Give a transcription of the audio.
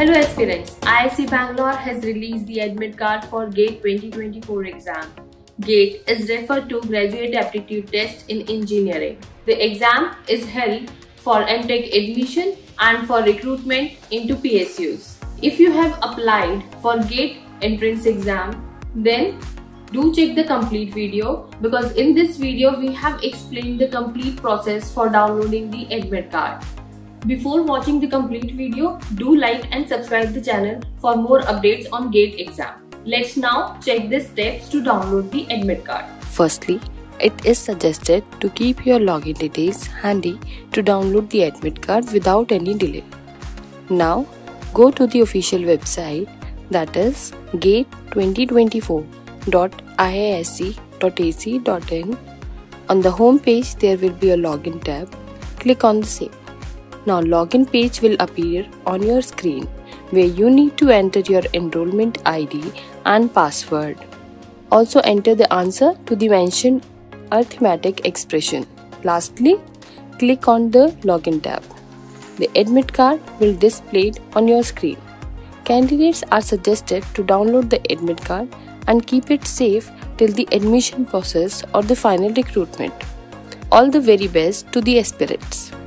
Hello aspirants, IISc Bangalore has released the admit card for GATE 2024 exam. GATE is referred to Graduate Aptitude Test in Engineering. The exam is held for MTech admission and for recruitment into PSUs. If you have applied for GATE entrance exam, then do check the complete video, because in this video we have explained the complete process for downloading the admit card. Before watching the complete video, do like and subscribe the channel for more updates on GATE exam. Let's now check the steps to download the admit card. Firstly, it is suggested to keep your login details handy to download the admit card without any delay. Now, go to the official website, that is gate2024.iisc.ac.in. On the home page, there will be a login tab. Click on the same. Now login page will appear on your screen, where you need to enter your enrollment ID and password. Also enter the answer to the mentioned arithmetic expression. Lastly, click on the login tab. The admit card will be displayed on your screen. Candidates are suggested to download the admit card and keep it safe till the admission process or the final recruitment. All the very best to the aspirants.